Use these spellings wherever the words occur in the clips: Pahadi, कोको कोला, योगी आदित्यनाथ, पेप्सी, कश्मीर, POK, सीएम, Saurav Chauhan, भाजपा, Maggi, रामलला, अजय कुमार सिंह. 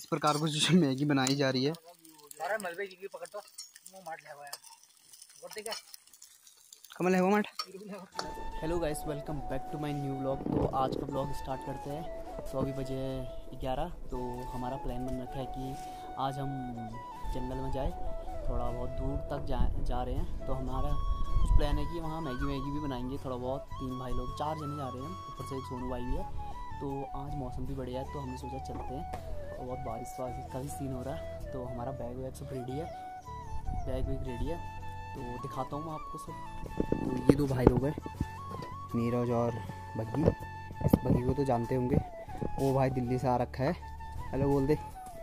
इस प्रकार कुछ मैगी बनाई जा रही है। कमल है वो माट। Hello guys, welcome back to my new vlog. तो आज का व्लॉग स्टार्ट करते हैं। तो अभी बजे 11। तो हमारा प्लान बन रखा है कि आज हम जंगल में जाए, थोड़ा बहुत दूर तक जा रहे हैं। तो हमारा कुछ प्लान है कि वहाँ मैगी भी बनाएंगे थोड़ा बहुत। तीन भाई लोग, चार जने जा रहे हैं, ऊपर से एक सोनू भाई भी है। तो आज मौसम भी बढ़िया है, तो हमने सोचा चलते हैं। और बहुत बारिश वारिश का भी सीन हो रहा है। तो हमारा बैग वैग सब रेडी है, बैग वैग रेडी है, तो दिखाता हूँ मैं आपको सब। तो ये दो भाई लोग हैं, नीरज और बग्गी। इस बग्गी को तो जानते होंगे, वो भाई दिल्ली से आ रखा है। हेलो बोल दे।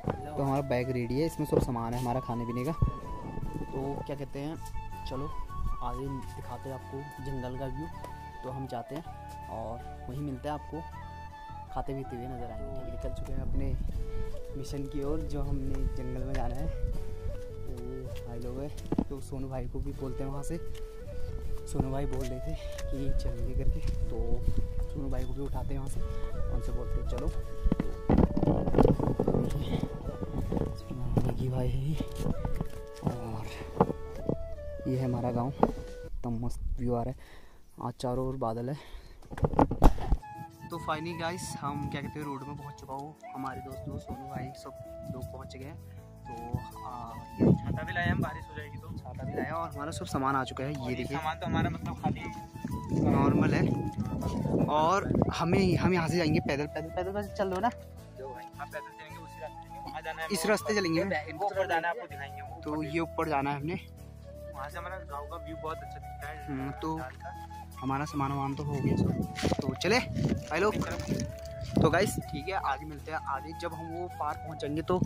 तो हमारा बैग रेडी है, इसमें सब सामान है हमारा खाने पीने का। तो क्या कहते हैं, चलो आगे दिखाते हैं आपको जंगल का व्यू। तो हम जाते हैं और वहीं मिलते हैं, आपको खाते पीते हुए नज़र आएंगे। निकल चुके हैं अपने मिशन की ओर, जो हमने जंगल में जाना है। तो भाई लोग हैं, तो सोनू भाई को भी बोलते हैं वहाँ से। सोनू भाई बोल रहे थे कि चलेंगे करके, तो सोनू भाई को भी उठाते हैं वहाँ से, उनसे बोलते हैं चलो। लगी भाई है, और ये है हमारा गांव। एकदम मस्त व्यू आ रहा है, आज चारों ओर बादल है। तो फाइनली गाइस, हम क्या कहते हैं, रोड में पहुंच चुका हूँ। हमारे दोस्त लोग, सोनू भाई, सब लोग पहुंच गए। तो छाता भी लाया हम, बारिश हो जाएगी तो छाता भी लाया। और हमारा सब सामान आ चुका है, ये देखिए। सामान तो हमारा मतलब खाली नॉर्मल है। और हम यहाँ से जाएंगे पैदल पैदल पैदल पैदल चल लो ना पैदल, इस रास्ते चलेंगे। तो ये ऊपर जाना है हमने, वहाँ से हमारा गाँव का व्यू बहुत अच्छा दिखता है। तो हमारा सामान वामान तो हो गया सब, तो चले भाई लोग। तो गाइस ठीक है, आगे मिलते हैं। आगे जब हम वो पार्क पहुंचेंगे, तो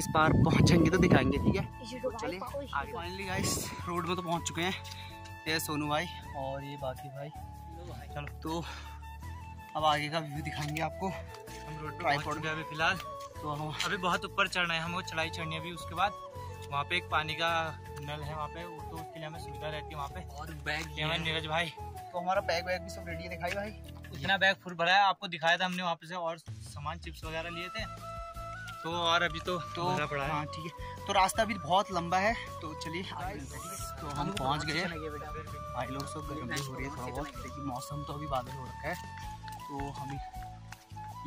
इस पार्क पहुंचेंगे तो दिखाएंगे, ठीक है। तो चले आगे। फाइनली गाइस, रोड में तो पहुंच चुके हैं। ये सोनू भाई और ये बाकी भाई, चलो। तो अब आगे का व्यू दिखाएंगे आपको। हम रोड पर ट्राइपॉड गए अभी फिलहाल। तो अभी बहुत ऊपर चढ़ना है हमको, चढ़ाई चढ़नी है अभी। उसके बाद वहाँ पे एक पानी का नल है, वहाँ पे वो, तो उसके लिए हमें सुविधा रहती है वहाँ पे। और बैग लिया नीरज भाई। तो हमारा बैग वैग भी सब रेडी है, दिखाई भाई। इतना बैग फुल भरा है, आपको दिखाया था हमने वहाँ पे से। और सामान, चिप्स वगैरह लिए थे। तो और अभी तो पड़ा है। हाँ ठीक है। तो रास्ता भी बहुत लंबा है, तो चलिए। तो हम पहुँच गए। भाई लोग सब गर्मी हो रही है थोड़ा बहुत, लेकिन मौसम तो अभी बादल हो रखा है। तो हम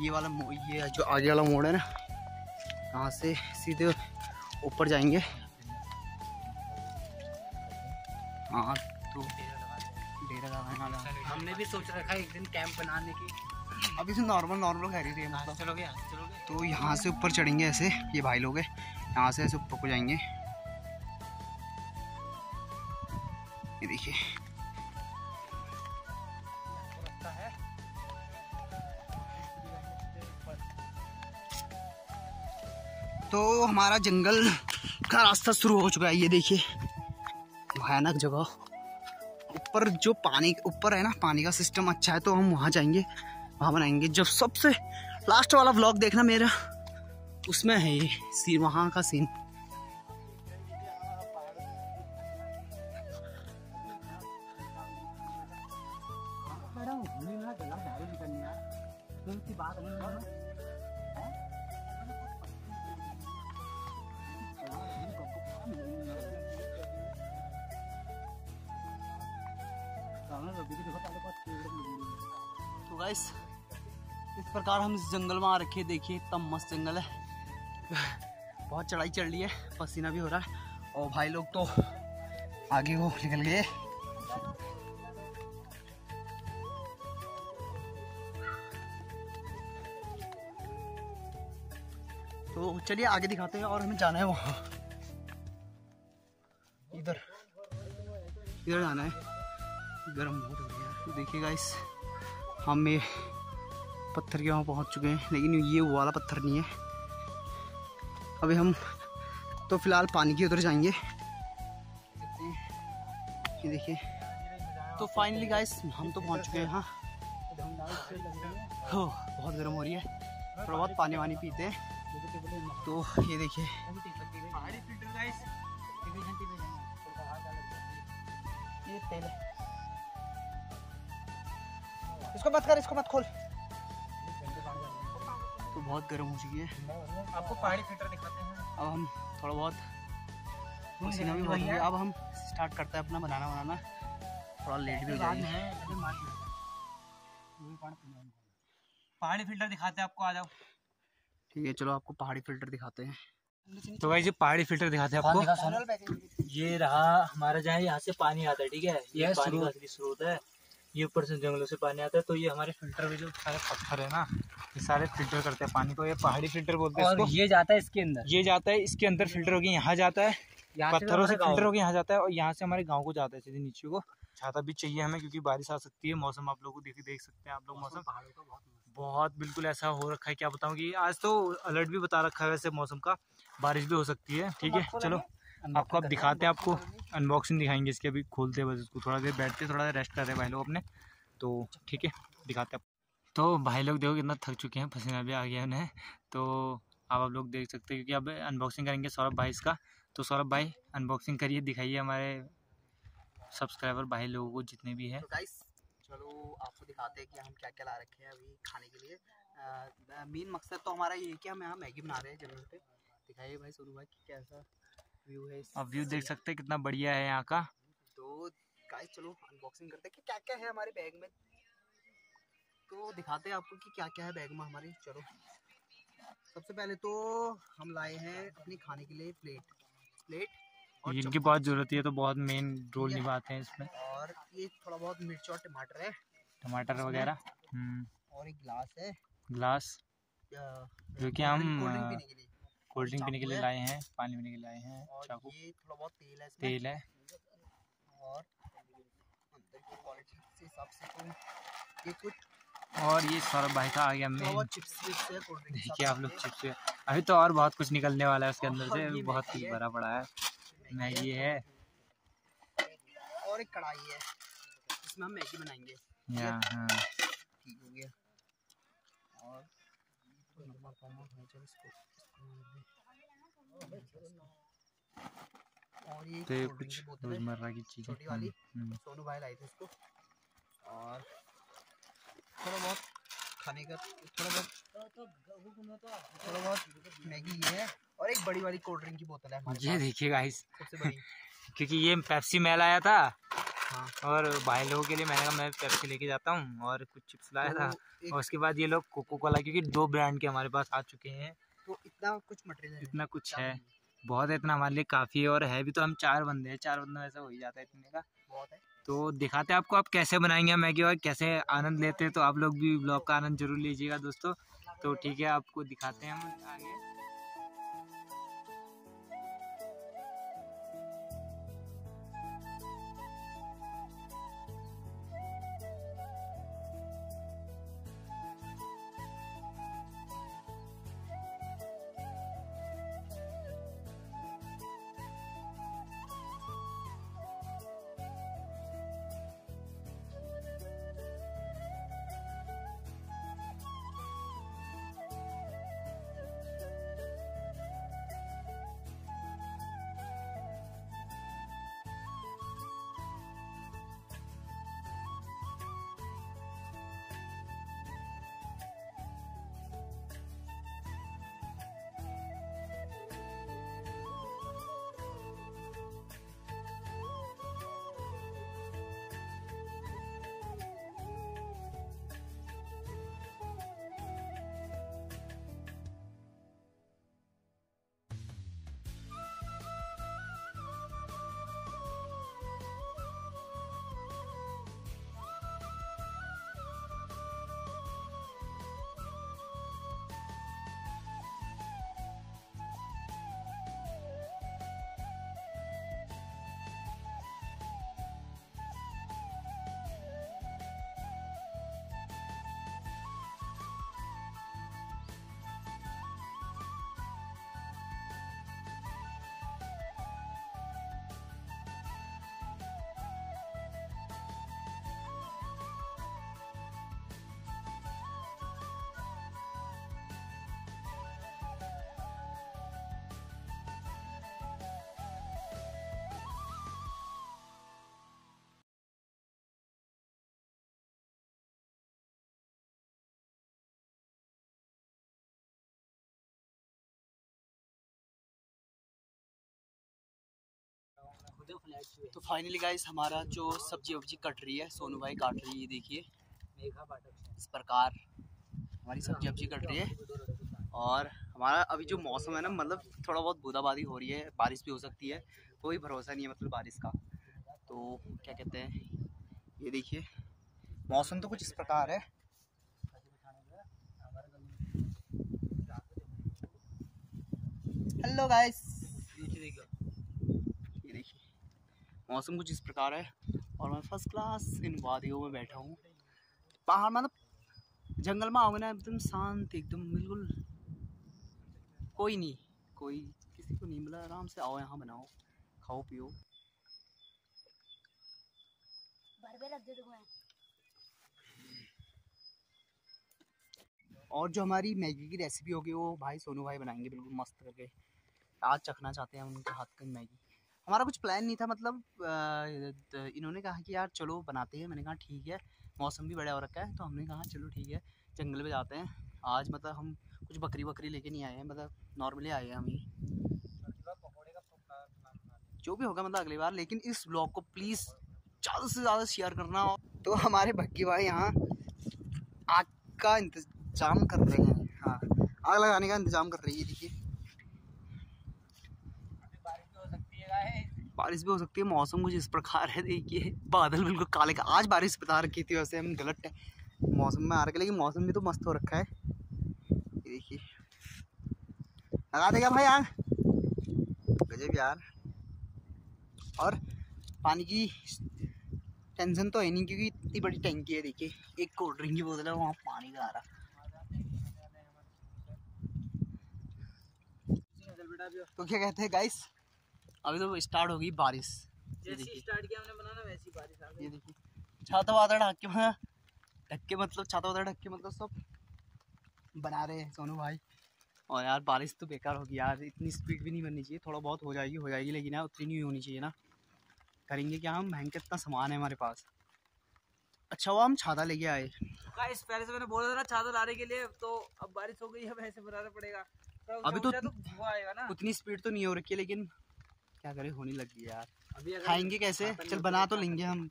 ये वाला ये जो आगे वाला मोड़ है ना, यहाँ से सीधे ऊपर जाएंगे। हाँ, तो हमने भी सोच रखा है एक दिन कैंप बनाने की। अभी से नॉर्मल खा रही है, चलोगे। तो यहाँ से ऊपर चढ़ेंगे ऐसे, ये भाई लोग हैं। यहाँ से ऐसे ऊपर को जाएंगे, ये देखिए। तो हमारा जंगल का रास्ता शुरू हो चुका है, ये देखिए। भयानक जगह। ऊपर जो पानी ऊपर है ना, पानी का सिस्टम अच्छा है, तो हम वहाँ जाएंगे, वहाँ बनाएंगे। जब सबसे लास्ट वाला व्लॉग देखना मेरा, उसमें है ये सीन, वहाँ का सीन। तो गाइस, इस प्रकार हम इस जंगल में आ रखे। देखिए इतना मस्त जंगल है, बहुत चढ़ाई चढ़ रही है, पसीना भी हो रहा है। और भाई लोग तो आगे वो निकल गए। तो चलिए आगे दिखाते हैं, और हमें जाना है वहाँ, इधर इधर जाना है। गर्म बहुत हो गया है। देखिए गाइस, हम ये पत्थर के वहाँ पहुँच चुके हैं, लेकिन ये वो वाला पत्थर नहीं है। अभी हम तो फिलहाल पानी की उधर जाएंगे, ये देखिए। तो फाइनली गाइस, हम तो पहुँच चुके हैं। हाँ, बहुत गर्म हो रही है, थोड़ा बहुत पानी वानी पीते हैं। तो ये देखिए, ये तेल है, इसको मत खोल। तो बहुत गर्म हो चुकी है। आपको पहाड़ी फिल्टर दिखाते हैं। अब हम थोड़ा बहुत पसीना भी हो गया, अब हम स्टार्ट करते हैं अपना बनाना बनाना। थोड़ा लेट भी हो जाएगा। पहाड़ी फिल्टर दिखाते हैं आपको, आ जाओ। ठीक है चलो आपको पहाड़ी फिल्टर दिखाते हैं। तो भाई जी पहाड़ी फिल्टर दिखाते हैं आपको। ये रहा हमारा, जहाँ यहाँ से पानी आता है, ठीक है, ये पानी का असली स्रोत है। ये ऊपर से जंगलों से पानी आता है, तो ये हमारे फिल्टर में जो सारे पत्थर है ना, ये सारे फिल्टर करते हैं पानी को। ये पहाड़ी फिल्टर बोलते हैं इसको। ये जाता है इसके अंदर, ये जाता है इसके अंदर फिल्टर होके यहाँ जाता है, पत्थरों से फिल्टर होके यहाँ जाता है, और यहाँ से हमारे गाँव को जाता है सीधे नीचे को। छाता भी चाहिए हमें क्योंकि बारिश आ सकती है। मौसम आप लोग को देख सकते हैं आप लोग, मौसम पहाड़ों का बहुत बिल्कुल ऐसा हो रखा है, क्या बताऊँ कि आज तो अलर्ट भी बता रखा है वैसे मौसम का, बारिश भी हो सकती है। ठीक है चलो आपको, आप दिखाते हैं, आपको अनबॉक्सिंग दिखाएंगे इसके। अभी खोलते हैं बस इसको, थोड़ा देर बैठते हैं, थोड़ा देर रेस्ट करते हैं भाई लोग अपने। तो ठीक है दिखाते हैं। तो भाई लोग देखो कितना थक चुके हैं, पसीना भी आ गया उन्हें। तो आप लोग देख सकते हैं, क्योंकि अब अनबॉक्सिंग करेंगे सौरभ भाई इसका। तो सौरभ भाई अनबॉक्सिंग करिए, दिखाइए हमारे सब्सक्राइबर भाई लोगों को जितने भी हैं। चलो आपको दिखाते हैं कि हम क्या क्या ला रखे हैं अभी खाने के लिए। मेन मकसद तो हमारा ये है कि हम यहाँ मैगी बना रहे हैं जमीन पे। दिखाइए भाई सौरभ भाई कैसा व्यू है। अब व्यू देख सकते हैं कितना बढ़िया है यहाँ का। तो गाइस चलो अनबॉक्सिंग करते हैं कि क्या क्या है हमारे बैग में। तो दिखाते हैं आपको कि क्या क्या है बैग में हमारे। चलो सबसे पहले तो हम लाए हैं अपने खाने के लिए प्लेट और जिनकी बहुत जरूरत है, तो बहुत मेन रोल निभाते हैं इसमें। और ये थोड़ा बहुत मिर्च और टमाटर है, टमाटर वगैरह। और एक ग्लास है, ग्लास जो कि हम कोल्ड ड्रिंक पीने के लिए लाए हैं, पानी पीने के लिए लाए हैं। चाकू, ये थोड़ा बहुत तेल है, तेल है। और अंदर की क्वालिटी के हिसाब से तो ये कुछ, और ये सौरभ भाई का आ गया मेन। देखिए आप लोग चिप्स, अभी तो और बहुत कुछ निकलने वाला है उसके अंदर से, बहुत कुछ भरा पड़ा है। मैगी है और एक कढ़ाई है, इसमें हम मैगी बनाएंगे। ठीक हो गया। और ये कुछ रोजमर्रा की चीजें छोटी वाली सोनू भाई लाए थे इसको। और थोड़ा बहुत खाने का, थोड़ा बहुत मैगी है, और एक बड़ी वाली कोल्ड ड्रिंक की बोतल है हमारे। ये देखिए गाइस सबसे बड़ी, क्योंकि ये पेप्सी मैं लाया था। हाँ। और भाई लोगों के लिए मैंने कहा मैं पेप्सी लेके जाता हूँ, और कुछ चिप्स लाया था, और उसके बाद ये लोग कोको कोला, क्योंकि दो ब्रांड के हमारे पास आ चुके हैं। तो इतना कुछ मटेरियल, इतना कुछ है, बहुत है, इतना हमारे लिए काफ़ी है। और है भी तो हम चार बंदे हैं, चार बंदों में ऐसा हो ही जाता है, इतने का बहुत है। तो दिखाते हैं आपको आप कैसे बनाएंगे मैगी और कैसे आनंद लेते हैं। तो आप लोग भी ब्लॉग का आनंद जरूर लीजिएगा दोस्तों। तो ठीक है आपको दिखाते हैं हम आगे। तो फाइनली गाइस हमारा जो सब्जी वब्जी कट रही है, सोनू भाई काट रही है, ये देखिए इस प्रकार हमारी सब्जी वब्जी कट रही है। और हमारा अभी जो मौसम है ना, मतलब थोड़ा बहुत बूंदाबांदी हो रही है, बारिश भी हो सकती है, कोई भरोसा नहीं है मतलब बारिश का। तो क्या कहते हैं, ये देखिए मौसम तो कुछ इस प्रकार है। हेलो गाइस, ये देखिए मौसम कुछ इस प्रकार है और मैं फर्स्ट क्लास इन वादियों में बैठा हूँ, पहाड़ मतलब जंगल में आओगे ना एकदम शांत, एकदम बिल्कुल कोई नहीं, कोई किसी को नहीं मिला, आराम से आओ यहाँ बनाओ खाओ पियो। और जो हमारी मैगी की रेसिपी होगी वो भाई सोनू भाई बनाएंगे बिल्कुल मस्त करके, आज चखना चाहते हैं उनके हाथ की मैगी। हमारा कुछ प्लान नहीं था, मतलब इन्होंने कहा कि यार चलो बनाते हैं, मैंने कहा ठीक है, मौसम भी बड़ा हो रखा है तो हमने कहा चलो ठीक है जंगल में जाते हैं। आज मतलब हम कुछ बकरी बकरी लेके नहीं आए हैं, मतलब नॉर्मली आए हैं हम ही, जो भी होगा मतलब अगली बार। लेकिन इस ब्लॉग को प्लीज़ ज़्यादा से ज़्यादा शेयर करना। तो हमारे भक्की भाई यहाँ आग का इंतज़ाम कर रहे हैं, हाँ आग लगाने का इंतज़ाम कर रही है। देखिए बारिश भी हो सकती है, बारिश भी हो सकती है, मौसम कुछ इस प्रकार है। देखिए बादल बिल्कुल काले का, आज बारिश बता रखी थी वैसे, हम गलत मौसम में आ रखे, लेकिन मौसम भी तो मस्त हो रखा है। ये देखिए लगा देगा भाई आग, गजब यार। और पानी की टेंशन तो है नहीं क्योंकि इतनी बड़ी टंकी है, देखिए एक कोल्ड ड्रिंक की बोतल है, वहाँ पानी का आ रहा। तो क्या कहते हैं गाइस, अभी तो स्टार्ट होगी बारिश, जैसे स्टार्ट किया हमने बनाना वैसी बारिश आ गई। ये देखिए छाता वाता ढक के, मैं ढक के मतलब छाता वाता ढक के मतलब सब बना रहे हैं सोनू भाई। और यार बारिश तो बेकार होगी यार, इतनी स्पीड भी नहीं बननी चाहिए, थोड़ा बहुत हो जाएगी लेकिन यार उतनी नहीं होनी चाहिए ना, करेंगे क्या हम, भयंकर इतना सामान है हमारे पास। अच्छा वो हम छाता लेके आए गाइस, पहले से मैंने बोला था ना छाता लाने के लिए, तो अब बारिश हो गई है वैसे बनाना पड़ेगा। तो अभी तो धुआं आएगा ना, उतनी स्पीड तो नहीं हो रखी है लेकिन क्या करें होने लगी है यार, अभी खाएंगे कैसे, चल बना तो लेंगे हम।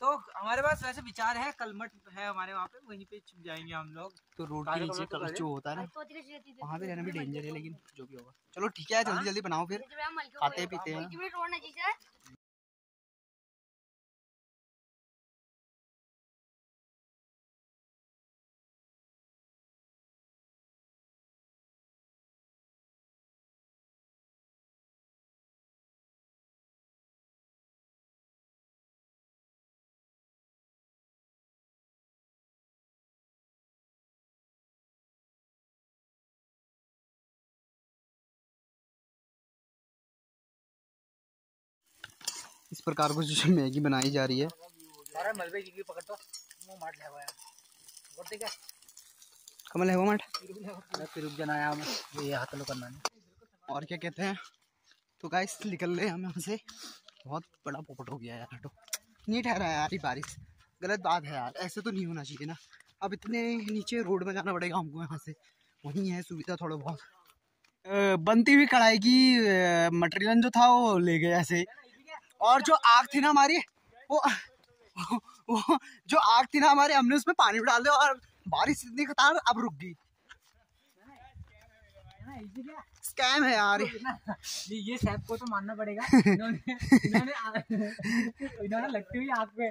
तो हमारे पास वैसे विचार है, कलमट है हमारे वहाँ पे, वहीं पे छिप जाएंगे हम लोग, तो रोड के नीचे कलमट जो होता है ना वहाँ पे रहना भी डेंजर है, लेकिन जो भी होगा चलो ठीक है, जल्दी जल्दी बनाओ फिर खाते पीते हैं। इस प्रकार को जो मैगी बनाई जा रही है, कमल है वो माट फिर करना। और क्या कहते हैं, तो गाइस निकल रहे हम यहाँ से, बहुत बड़ा पोपट हो गया यार, तो नहीं ठहरा यार ये बारिश, गलत बात है यार, ऐसे तो नहीं होना चाहिए ना। अब इतने नीचे रोड में जाना पड़ेगा हमको, यहाँ से वहीं है सुविधा थोड़ा बहुत। बनती हुई कढ़ाई की मटेरियल जो था वो ले गए ऐसे, और जो आग थी ना हमारी वो जो आग थी ना हमारी, हमने उसमें पानी भी डाल दिया और बारिश इतनी खतरनाक अब रुक गई। स्कैम है यार ये सैप को तो मानना पड़ेगा, इन्होंने लगती हुई आग पे,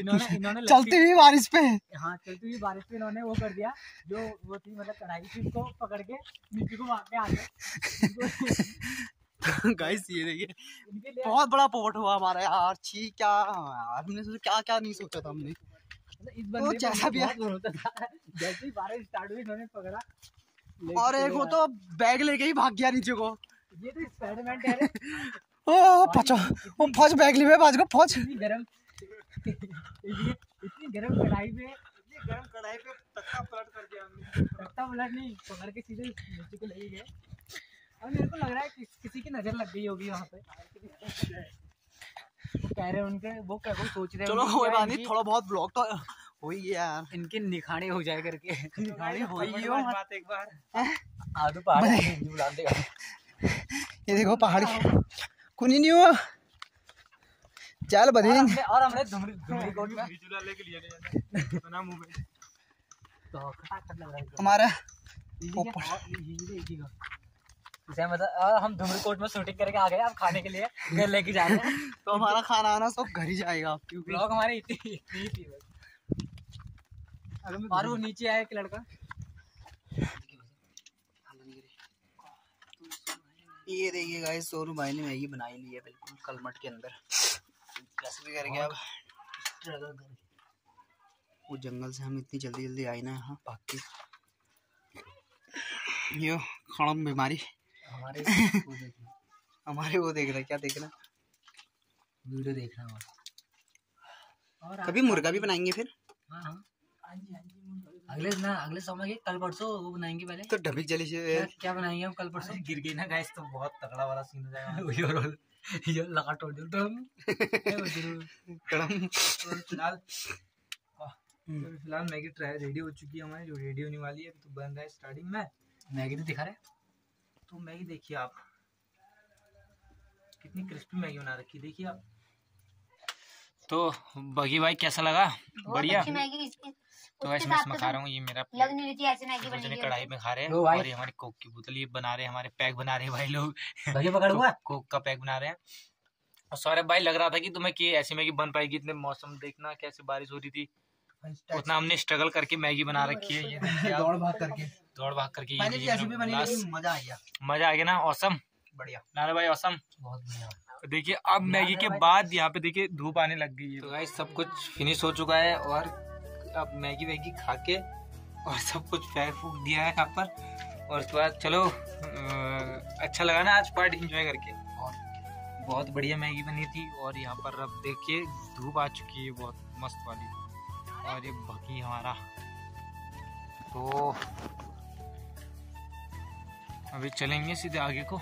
इन्होंने चलती हुई बारिश पे, हाँ चलती हुई बारिश पे इन्होंने वो कर दिया, जो वो थी मतलब कढ़ाई थी, उसको पकड़ के नीचे को भाग के आ गए। गाइस ये देखिए बहुत बड़ा पोपट हुआ हमारा यार, छी क्या हमने सोचा, क्या क्या नहीं सोचा था हमने। इस बंदे को जैसा भी होता था, जैसे ही बारिश स्टार्ट हुई इन्होंने पकड़ा, और एक वो तो बैग लेके ही भाग गया नीचे को, ये तो एक्सपेरिमेंट है। ओ बचा वो फंस बैग लिए भाग गया, फंस इतनी गरम कढ़ाई पे तख्ता पलट कर दिया हमने, तख्ता पलट नहीं पकड़ के सीधे नीचे को ले गए। अब मेरे को लग रहा है किसी की नजर लग गई होगी वहाँ पे, वो कह रहे हैं उनके वो सोच रहे हैं। चलो कोई बात नहीं, थोड़ा बहुत ब्लॉग तो हो ही गया यार, इनके निखाने हो जाए करके, निखाने हो ही गए बात एक बार। आधो पहाड़ बुला देगा, ये देखो पहाड़ी कुनी नहीं हो चाल बधेंगे। और हमने धुमरी कोट में झूला लेके लिए नहीं तो ना मुंह पे तो खटाखट लग रहा है हमारा ऊपर। मतलब हम धुमरी कोट में शूटिंग करके आ गए, आप खाने के लिए घर लेके जा रहे हैं तो हमारा खाना आना सब घर ही जाएगा आप क्योंकि ब्लॉग हमारे इतनी थी। मारू नीचे आया एक लड़का, ये देखिए गाइस सोरू भाई ने मैगी बनाई ली है बिल्कुल कलमट के अंदर। कैसे भी करके अब वो जंगल से हम इतनी जल्दी जल्दी आए ना यहाँ भाग के। यो खाना में बीमारी हमारे हमारे वो देख रहा है, क्या देख रहा है, वीडियो देख रहा है। और कभी मुर्गा भी बनाएंगे फिर। हाँ अगले ना अगले समय के कल परसों वो बनाएंगे पहले तो ढबिक जली से क्या बनाएंगे हम कल परसों। गिर गई ना गाइस तो बहुत तगड़ा वाला सीन हो जाएगा। ये लगा तोड़ दो तो हम फिलहाल मैगी ट्राई रेडी हो चुकी है हमारी, जो रेडी होने वाली है तो बन रहा है। स्टार्टिंग में मैगी तो दिखा रहे तो मैगी देखिए आप कितनी क्रिस्पी मैगी बना रखी देखिए आप। तो बगी भाई कैसा लगा, बढ़िया। तो ऐसे मैं खा रहा हूँ, ये मेरा लग नहीं रही ऐसे मैगी बनी है। कढ़ाई में खा रहे हैं और ये हमारी कोक की बोतल ये बना रहे हैं, हमारे पैक बना रहे हैं भाई लोग कोक का पैक बना रहे हैं। और सौरभ भाई लग रहा था कि तुम्हें कि ऐसी मैगी बन पाएगी, इतने मौसम देखना कैसे बारिश हो रही थी उतना हमने स्ट्रगल करके मैगी बना रखी है। ये दौड़ भाग करके मजा आ गया ना, औसम बढ़िया नारा भाई, औसम बहुत बढ़िया। देखिए अब मैगी के बाद यहाँ पे देखिए धूप आने लग गई है। तो गाइस सब कुछ फिनिश हो चुका है और अब मैगी वैगी खा के और सब कुछ फेंक फूक दिया है यहाँ पर। और उसके बाद चलो अच्छा लगा ना आज पार्टी एंजॉय करके, और बहुत बढ़िया मैगी बनी थी। और यहाँ पर अब देखिए धूप आ चुकी है बहुत मस्त वाली, और ये बाकी हमारा तो अभी चलेंगे सीधे आगे को।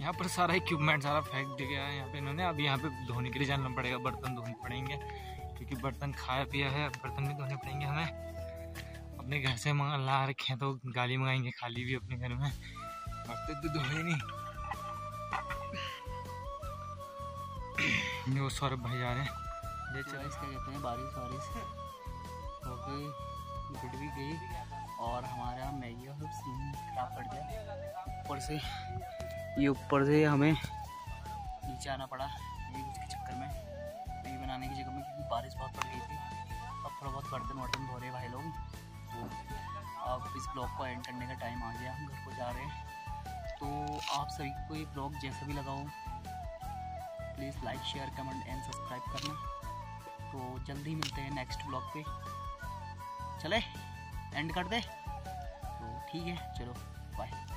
यहाँ पर सारा इक्विपमेंट सारा फेंक दिया गया है यहाँ पे इन्होंने। अब यहाँ पे धोने के लिए जाना पड़ेगा, बर्तन धोने पड़ेंगे क्योंकि बर्तन खाया पिया है, बर्तन भी धोने पड़ेंगे हमें। अपने घर से मंगा ला रखे हैं तो गाली मंगाएंगे खाली भी अपने घर में, बर्तन तो धोए नहीं। वो सौरभ भाई जा रहे हैं, बारिश वारिश हो गई, गिट भी गई और हमारा मैगी सब सीन खराब कर दिया। ऊपर से हमें नीचे आना पड़ा ये उसके चक्कर में, मैगी बनाने के चक्कर में, क्योंकि बारिश बहुत पड़ गई थी। अब थोड़ा बहुत बर्तन वर्तन धो रहे भाई लोग। तो अब इस ब्लॉग को एंड करने का टाइम आ गया, हम घर को जा रहे हैं। तो आप सभी को ये ब्लॉग जैसा भी लगा हो please like share comment and subscribe करना। तो जल्दी मिलते हैं नेक्स्ट ब्लॉग पे, चले एंड कर दे तो ठीक है, चलो बाय।